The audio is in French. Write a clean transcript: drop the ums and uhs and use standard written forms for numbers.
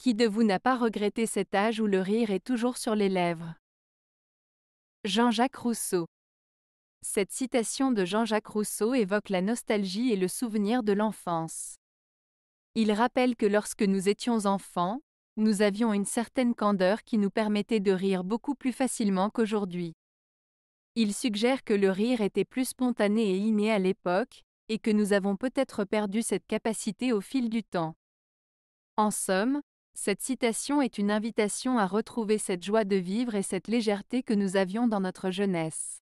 Qui de vous n'a pas regretté cet âge où le rire est toujours sur les lèvres? Jean-Jacques Rousseau. Cette citation de Jean-Jacques Rousseau évoque la nostalgie et le souvenir de l'enfance. Il rappelle que lorsque nous étions enfants, nous avions une certaine candeur qui nous permettait de rire beaucoup plus facilement qu'aujourd'hui. Il suggère que le rire était plus spontané et inné à l'époque, et que nous avons peut-être perdu cette capacité au fil du temps. En somme, cette citation est une invitation à retrouver cette joie de vivre et cette légèreté que nous avions dans notre jeunesse.